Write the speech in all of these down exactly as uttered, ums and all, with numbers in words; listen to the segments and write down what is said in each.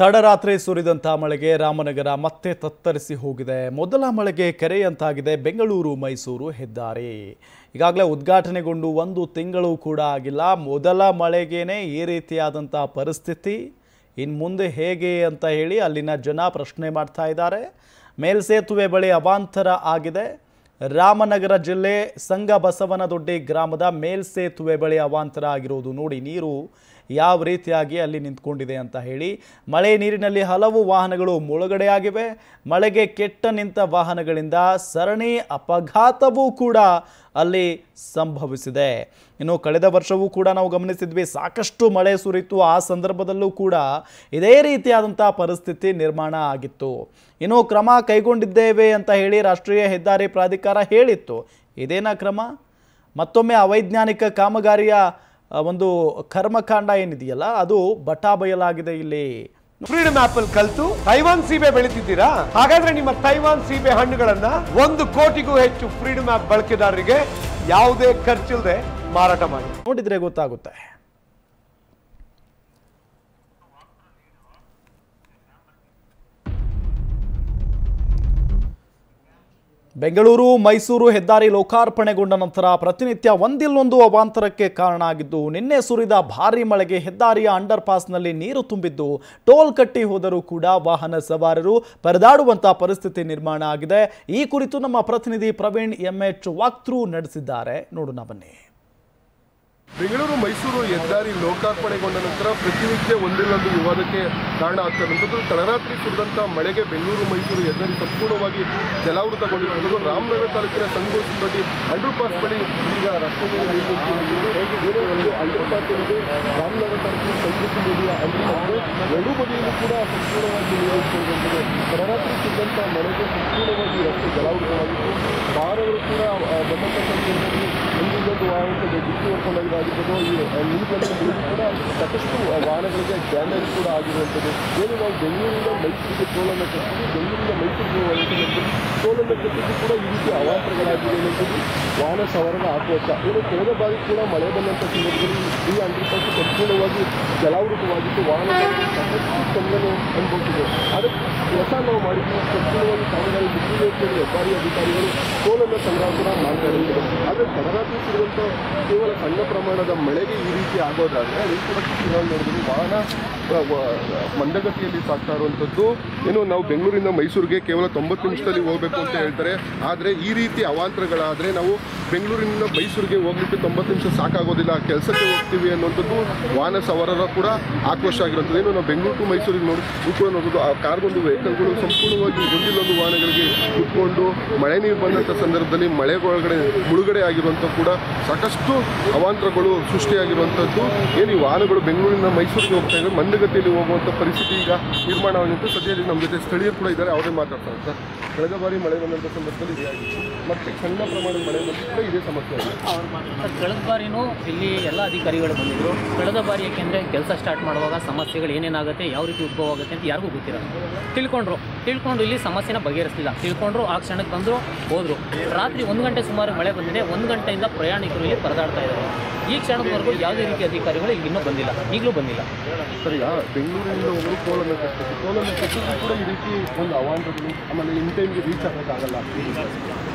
ತಡರಾತ್ರಿ ಸುರಿದಂತ ಮಳೆಗೆ ರಾಮನಗರ ಮತ್ತೆ ತತ್ತರಿಸಿ ಹೋಗಿದೆ. ಮೊದಲ ಮಳೆಗೆ ಕೆರೆಯಂತಾಗಿದೆ ಬೆಂಗಳೂರು ಮೈಸೂರು ಹೆದ್ದಾರಿ. ಈಗಾಗಲೇ ಉದ್ಘಾಟನೆಗೊಂಡು ಒಂದು ತಿಂಗಳು ಕೂಡ ಆಗಿಲ್ಲ. ಮೊದಲ ಮಳೆಗೇನೆ ಈ ರೀತಿಯಾದಂತ ಪರಿಸ್ಥಿತಿ ಇನ್ನು ಮುಂದೆ ಹೇಗೆ ಅಂತ ಹೇಳಿ ಅಲ್ಲಿನ ಜನ ಪ್ರಶ್ನೆ ಮಾಡ್ತಾ ಇದ್ದಾರೆ. ಮೇಲ್ಸೇತುವೆ ಬಳಿ ಅವಾಂತರ ಆಗಿದೆ. ರಾಮನಗರ ಜಿಲ್ಲೆ ಸಂಘ ಬಸವನದೊಡ್ಡಿ ಗ್ರಾಮದ ಮೇಲ್ಸೇತುವೆ ಬಳಿ ಅವಾಂತರ ಆಗಿರೋದು ನೋಡಿ. ನೀರು ಯಾವ ರೀತಿಯಾಗಿ ಅಲ್ಲಿ ನಿಂತ್ಕೊಂಡಿದೆ ಅಂತ ಹೇಳಿ ಮಳೆ ನೀರಿನಲ್ಲಿ ಹಲವು ವಾಹನಗಳು ಮುಳುಗಡೆಯಾಗಿವೆ. ಮಳೆಗೆ ಕೆಟ್ಟ ನಿಂತ ವಾಹನಗಳಿಂದ ಸರಣಿ ಅಪಘಾತವೂ ಕೂಡ ಅಲ್ಲಿ ಸಂಭವಿಸಿದೆ. ಇನ್ನು ಕಳೆದ ವರ್ಷವೂ ಕೂಡ ನಾವು ಗಮನಿಸಿದ್ವಿ, ಸಾಕಷ್ಟು ಮಳೆ ಸುರಿತು. ಆ ಸಂದರ್ಭದಲ್ಲೂ ಕೂಡ ಇದೇ ರೀತಿಯಾದಂಥ ಪರಿಸ್ಥಿತಿ ನಿರ್ಮಾಣ ಆಗಿತ್ತು. ಇನ್ನು ಕ್ರಮ ಕೈಗೊಂಡಿದ್ದೇವೆ ಅಂತ ಹೇಳಿ ರಾಷ್ಟ್ರೀಯ ಹೆದ್ದಾರಿ ಪ್ರಾಧಿಕಾರ ಹೇಳಿತ್ತು. ಇದೇನ ಕ್ರಮ? ಮತ್ತೊಮ್ಮೆ ಅವೈಜ್ಞಾನಿಕ ಕಾಮಗಾರಿಯ ಒಂದು ಕರ್ಮಕಾಂಡ ಏನಿದೆಯಲ್ಲ ಅದು ಬಟಾ ಬಯಲಾಗಿದೆ. ಇಲ್ಲಿ ಫ್ರೀಡಮ್ ಆಪ್ ಅಲ್ಲಿ ಕಲಿತು ತೈವಾನ್ ಸೀಬೆ ಬೆಳೀತಿದ್ದೀರಾ? ಹಾಗಾದ್ರೆ ನಿಮ್ಮ ತೈವಾನ್ ಸೀಬೆ ಹಣ್ಣುಗಳನ್ನ ಒಂದು ಕೋಟಿಗೂ ಹೆಚ್ಚು ಫ್ರೀಡಮ್ ಆಪ್ ಬಳಕೆದಾರರಿಗೆ ಯಾವುದೇ ಖರ್ಚಿಲ್ಲದೆ ಮಾರಾಟ ಮಾಡಿ. ನೋಡಿದ್ರೆ ಗೊತ್ತಾಗುತ್ತೆ. ಬೆಂಗಳೂರು ಮೈಸೂರು ಹೆದ್ದಾರಿ ಲೋಕಾರ್ಪಣೆಗೊಂಡ ನಂತರ ಪ್ರತಿನಿತ್ಯ ಒಂದಿಲ್ಲೊಂದು ಅವಾಂತರಕ್ಕೆ ಕಾರಣ ಆಗಿದ್ದು, ನಿನ್ನೆ ಸುರಿದ ಭಾರೀ ಮಳೆಗೆ ಹೆದ್ದಾರಿಯ ಅಂಡರ್ ಪಾಸ್ನಲ್ಲಿ ನೀರು ತುಂಬಿದ್ದು ಟೋಲ್ ಕಟ್ಟಿ ಹೋದರೂ ಕೂಡ ವಾಹನ ಸವಾರರು ಪರದಾಡುವಂತಹ ಪರಿಸ್ಥಿತಿ ನಿರ್ಮಾಣ ಆಗಿದೆ. ಈ ಕುರಿತು ನಮ್ಮ ಪ್ರತಿನಿಧಿ ಪ್ರವೀಣ್ ಎಂಎಚ್ ವಾಕ್ಥ್ರೂ ನಡೆಸಿದ್ದಾರೆ, ನೋಡೋಣ ಬನ್ನಿ. ಬೆಂಗಳೂರು ಮೈಸೂರು ಹೆದ್ದಾರಿ ಲೋಕಾರ್ಪಣೆಗೊಂಡ ನಂತರ ಪ್ರತಿನಿತ್ಯ ಒಂದಿಲ್ಲೊಂದು ವಿವಾದಕ್ಕೆ ಕಾರಣ ಆಗ್ತದಂಥದ್ದು. ತಡರಾತ್ರಿ ಸುರಿದಂಥ ಮಳೆಗೆ ಬೆಂಗಳೂರು ಮೈಸೂರು ಹೆದ್ದಾರಿ ಸಂಪೂರ್ಣವಾಗಿ ಜಲಾವೃತಗೊಂಡಿರುವಂಥದ್ದು. ರಾಮನಗರ ತಾಲೂಕಿನ ಸಂಗೋಷ್ಠಿ ಬಳಿ ಅಂಡರ್ ಪಾಸ್ ಬಳಿ ಈಗ ರಸ್ತೆ ಅಂಡರ್ ಪಾಸ್ ಇದೆ. ರಾಮನಗರ ತಾಲೂಕಿನ ಸಂಗೋಷ್ಠಿ ಬಳಿಯ ಅಂಡರ್ ಪಾಸ್ ಎರಡೂ ಬದಿಯಲ್ಲೂ ಕೂಡ ಸಂಪೂರ್ಣವಾಗಿ ನೀರು. ತಡರಾತ್ರಿ ಸುರಿದಂಥ ಮಳೆಗೆ ಸಂಪೂರ್ಣವಾಗಿ ರಸ್ತೆ ಜಲಾವೃತವಾಗಿತ್ತು. ಬಾರವರು ಕೂಡ ಬಂದಂಥ ಸಂಖ್ಯೆಯಲ್ಲಿ ಒಂದಿಲ್ಲೊಂದು ವಾಹನಕ್ಕೆ ಡಿಕ್ಕಿ ಹೊಡ್ಕೊಂಡಾಗಿದೆ. ಈ ನೀರಿನಲ್ಲಿ ಕೂಡ ಸಾಕಷ್ಟು ವಾಹನಗಳಿಗೆ ಡ್ಯಾಮೇಜ್ ಕೂಡ ಆಗಿರುವಂಥದ್ದು. ಏನು ನಾವು ಬೆಂಗಳೂರಿನ ಮೈಸೂರಿಗೆ ಟೋಲನ್ನು ಕಟ್ಟಿದ್ದು, ಬೆಂಗಳೂರಿನ ಮೈಸೂರಿಗೆ ಹೋಗುವಂಥದ್ದು, ಟೋಲನ್ನು ಕಟ್ಟಿದ್ದು ಕೂಡ ಈ ರೀತಿ ಅವಾಂತರಗಳಾಗಿದೆ ಅನ್ನೋದು ವಾಹನ ಸವಾರನ ಆಕ್ರೋಶ. ಇನ್ನು ಕಳೆದ ಬಾರಿ ಕೂಡ ಮಳೆ ಬಂದಂಥ ಸಂದರ್ಭದಲ್ಲಿ ಈ ಅಂಡರ್ ಪಾಸ್ ಸಂಪೂರ್ಣವಾಗಿ ಜಲಾವೃತವಾಗಿದ್ದು ವಾಹನಗಳಿಗೆ ಸಾಕಷ್ಟು ತೊಂದರೆ ಅನುಭವಿಸಿದೆ. ಅದಕ್ಕೆ ಕೆಲಸ ನಾವು ಮಾಡಿದ್ದೀವಿ. ಸಂಪೂರ್ಣವಾಗಿ ಕಾಮಗಾರಿ ಮುಗಿಯಬೇಕೆಂದು ಹೆದ್ದಾರಿ ಅಧಿಕಾರಿಗಳು ಟೋಲನ್ನು ಸಂಗ್ರಹ ಕೂಡ ಮಾತನಾಡಿದರು. ಆದರೆ ತಡರಾತ್ರಿ ಸಿಗುವಂಥ ಕೇವಲ ಸಣ್ಣ ಪ್ರಮಾಣ ಮಳೆಗೆ ಈ ರೀತಿ ಆಗೋದಾದರೆ ನೋಡಿದ್ರು ವಾಹನ ಮಂದಗತಿಯಲ್ಲಿ ಸಾಕ್ತಾ ಇರುವಂಥದ್ದು. ಏನು ನಾವು ಬೆಂಗಳೂರಿಂದ ಮೈಸೂರಿಗೆ ಕೇವಲ ತೊಂಬತ್ತು ನಿಮಿಷದಲ್ಲಿ ಹೋಗಬೇಕು ಅಂತ ಹೇಳ್ತಾರೆ. ಆದರೆ ಈ ರೀತಿ ಅವಾಂತರಗಳಾದರೆ ನಾವು ಬೆಂಗಳೂರಿನಿಂದ ಮೈಸೂರಿಗೆ ಹೋಗಲಿಕ್ಕೆ ತೊಂಬತ್ತು ನಿಮಿಷ ಸಾಕಾಗೋದಿಲ್ಲ, ಕೆಲಸಕ್ಕೆ ಹೋಗ್ತೀವಿ ಅನ್ನೋಂಥದ್ದು ವಾಹನ ಸವಾರರ ಕೂಡ ಆಕ್ರೋಶ ಆಗಿರುವಂಥದ್ದು. ಏನು ನಾವು ಬೆಂಗಳೂರು ಟು ಮೈಸೂರಿಗೆ ನೋಡಿದ್ರು ಕೂಡ ನೋಡೋದು ಆ ಕಾರ್ಗೊಂದು ವೆಹಿಕಲ್ಗಳು ಸಂಪೂರ್ಣವಾಗಿ ಒಂದಿಲ್ಲೊಂದು ವಾಹನಗಳಿಗೆ ಕುತ್ಕೊಂಡು ಮಳೆ ನೀರು ಬಂದಂಥ ಸಂದರ್ಭದಲ್ಲಿ ಮಳೆ ಒಳಗಡೆ ಮುಳುಗಡೆ ಆಗಿರುವಂಥ ಕೂಡ ಸಾಕಷ್ಟು ಅವಾಂತರಗಳು ಸೃಷ್ಟಿಯಾಗಿರುವಂಥದ್ದು. ಏನು ಈ ವಾಹನಗಳು ಬೆಂಗಳೂರಿನ ಮೈಸೂರಿಗೆ ಹೋಗ್ತಾ ಇದ್ದಾರೆ, ಮಂದಗತಿಯಲ್ಲಿ ಹೋಗುವಂಥ ಪರಿಸ್ಥಿತಿ ಈಗ ನಿರ್ಮಾಣವಾಗಿತ್ತು. ಸದ್ಯದಲ್ಲಿ ನಮ್ಮ ಜೊತೆ ಸ್ಥಳೀಯರು ಕೂಡ ಇದ್ದಾರೆ, ಅವರೇ ಮಾತಾಡ್ತಾರೆ. ಸರ್, ಕಳೆದ ಬಾರಿ ಮಳೆ ಬಂದಂಥ ಸಂದರ್ಭದಲ್ಲಿ ಇದೇ ಆಗಿತ್ತು, ಮತ್ತೆ ಸಣ್ಣ ಪ್ರಮಾಣದ ಮಳೆ ಬಂದು ಕೂಡ ಇದೇ ಸಮಸ್ಯೆ ಆಗಿದೆ. ಸರ್, ಕಳೆದ ಬಾರಿನೂ ಇಲ್ಲಿ ಎಲ್ಲ ಅಧಿಕಾರಿಗಳು ಬಂದಿದ್ದರು. ಕಳೆದ ಬಾರಿ ಏಕೆಂದರೆ ಕೆಲಸ ಸ್ಟಾರ್ಟ್ ಮಾಡುವಾಗ ಸಮಸ್ಯೆಗಳು ಏನೇನಾಗುತ್ತೆ, ಯಾವ ರೀತಿ ಉದ್ಭವ ಆಗುತ್ತೆ ಅಂತ ಯಾರಿಗೂ ಗೊತ್ತಿರೋದು ತಿಳ್ಕೊಂಡ್ರು. ತಿಳ್ಕೊಂಡು ಇಲ್ಲಿ ಸಮಸ್ಯೆನ ಬಗೆಹರಿಸಲಿಲ್ಲ. ತಿಳ್ಕೊಂಡ್ರು, ಆ ಕ್ಷಣಕ್ಕೆ ಬಂದರು, ಹೋದರು. ರಾತ್ರಿ ಒಂದು ಗಂಟೆ ಸುಮಾರು ಮಳೆ ಬಂದಿದೆ. ಒಂದು ಗಂಟೆಯಿಂದ ಪ್ರಯಾಣಿಕರು ಇಲ್ಲಿ ಪರದಾಡ್ತಾ ಇದ್ದಾರೆ. ಈ ಕ್ಷಣದವರೆಗೂ ಯಾವುದೇ ರೀತಿಯ ಅಧಿಕಾರಿಗಳು ಈಗ ಇನ್ನೂ ಬಂದಿಲ್ಲ, ಈಗಲೂ ಬಂದಿಲ್ಲ. ಸರಿ, ಬೆಂಗಳೂರಿನಿಂದ ಹೋಗಲು ಟೋಲನ್ನು ಕಟ್ಟಿದ್ದು, ಟೋಲನ್ನು ಕಟ್ಟಿದ್ದು ಕೂಡ ಈ ರೀತಿ ಒಂದು ಅವಾಂತರಗಳು, ಆಮೇಲೆ ಇನ್ ಟೈಮ್ಗೆ ರೀಚ್ ಆಗೋಕ್ಕಾಗಲ್ಲ.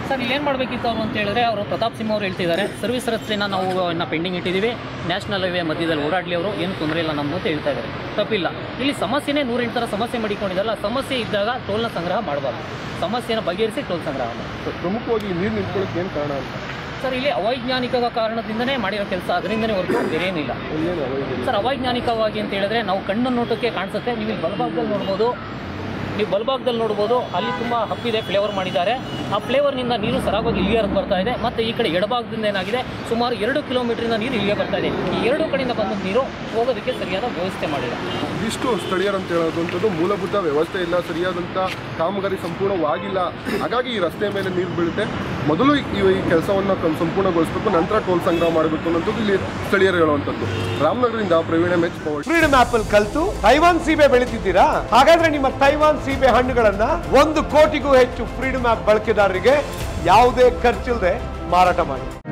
ಸರ್, ಇಲ್ಲೇನು ಮಾಡಬೇಕಿತ್ತು ಅವರು ಅಂತ ಹೇಳಿದ್ರೆ, ಅವರು ಪ್ರತಾಪ್ ಸಿಂಹ ಅವರು ಹೇಳ್ತಿದ್ದಾರೆ, ಸರ್ವಿಸ್ ರಸ್ತೆನ ನಾವು ಇನ್ನು ಪೆಂಡಿಂಗ್ ಇಟ್ಟಿದ್ದೀವಿ, ನ್ಯಾಷನಲ್ ಹೈವೇ ಮಧ್ಯದಲ್ಲಿ ಓಡಾಡಲಿ, ಅವರು ಏನು ತೊಂದರೆ ಇಲ್ಲ ನಮ್ಮ ಅಂತ ಹೇಳ್ತಾ ಇದ್ದಾರೆ. ತಪ್ಪಿಲ್ಲ, ಇಲ್ಲಿ ಸಮಸ್ಯೆನೇ ನೂರೆಂಟು ಥರ ಸಮಸ್ಯೆ ಮಾಡಿಕೊಂಡಿದ್ದಾರಲ್ಲ. ಸಮಸ್ಯೆ ಇದ್ದಾಗ ಟೋಲ್ನ ಸಂಗ್ರಹ ಮಾಡಬಾರ್ದು, ಸಮಸ್ಯೆಯನ್ನು ಬಗೆಹರಿಸಿ ಟೋಲ್ ಸಂಗ್ರಹ ಮಾಡಿ. ಪ್ರಮುಖವಾಗಿ ನೀರು ನಿಂತ್ಕೊಳ್ಳೋಕ್ಕೆ ಏನು ಕಾರಣ ಅಂತ ಸರ್, ಇಲ್ಲಿ ಅವೈಜ್ಞಾನಿಕ ಕಾರಣದಿಂದನೇ ಮಾಡಿರೋ ಕೆಲಸ, ಅದರಿಂದನೇ ಹೊರತು ಬೇರೆ ಏನಿಲ್ಲ ಸರ್. ಅವೈಜ್ಞಾನಿಕವಾಗಿ ಅಂತ ಹೇಳಿದ್ರೆ ನಾವು ಕಣ್ಣು ನೋಟಕ್ಕೆ ಕಾಣಿಸುತ್ತೆ. ನೀವು ಇಲ್ಲಿ ಬಲಭಾಗದಲ್ಲಿ ನೋಡ್ಬೋದು, ನೀವು ಬಲಭಾಗದಲ್ಲಿ ನೋಡ್ಬೋದು ಅಲ್ಲಿ ತುಂಬ ಹಪ್ಪಿದೆ, ಫ್ಲೇವರ್ ಮಾಡಿದ್ದಾರೆ. ಆ ಫ್ಲೇವರ್ನಿಂದ ನೀರು ಸರಾಗವಾಗಿ ಇಲ್ಲಿಗೆ ಬರ್ತಾ ಇದೆ. ಮತ್ತು ಈ ಕಡೆ ಎಡಭಾಗದಿಂದ ಏನಾಗಿದೆ, ಸುಮಾರು ಎರಡು ಕಿಲೋಮೀಟ್ರಿಂದ ನೀರು ಇಲ್ಲಿಗೆ ಬರ್ತಾ ಇದೆ. ಈ ಎರಡು ಕಡೆಯಿಂದ ಬಂದ ನೀರು ಹೋಗೋದಕ್ಕೆ ಸರಿಯಾದ ವ್ಯವಸ್ಥೆ ಮಾಡಿಲ್ಲ. ಇಷ್ಟು ಸ್ಥಳೀಯರು ಅಂತ ಹೇಳೋದಂಥದ್ದು ಮೂಲಭೂತ ವ್ಯವಸ್ಥೆ ಇಲ್ಲ, ಸರಿಯಾದಂಥ ಕಾಮಗಾರಿ ಸಂಪೂರ್ಣವಾಗಿಲ್ಲ. ಹಾಗಾಗಿ ಈ ರಸ್ತೆ ಮೇಲೆ ನೀರು ಬೀಳುತ್ತೆ. ಮೊದಲು ಈ ಕೆಲಸವನ್ನು ಸಂಪೂರ್ಣಗೊಳಿಸಬೇಕು, ನಂತರ ಟೋಲ್ ಸಂಗ್ರಹ ಮಾಡಬೇಕು ಅನ್ನೋದು ಇಲ್ಲಿ ಸ್ಥಳೀಯರು ಹೇಳುವಂಥದ್ದು. ರಾಮನಗರದಿಂದ Praveen much power. Freedom app ಅಲ್ಲಿ ಕಲಿತು ತೈವಾನ್ ಸೀಬೆ ಬೆಳೀತಿದ್ದೀರಾ? ಹಾಗಾದ್ರೆ ನಿಮ್ಮ ತೈವಾನ್ ಸೀಬೆ ಹಣ್ಣುಗಳನ್ನ ಒಂದು ಕೋಟಿಗೂ ಹೆಚ್ಚು ಫ್ರೀಡಮ್ ಆಪ್ ಬಳಕೆದಾರರಿಗೆ ಯಾವುದೇ ಖರ್ಚಿಲ್ಲದೆ ಮಾರಾಟ ಮಾಡಿ.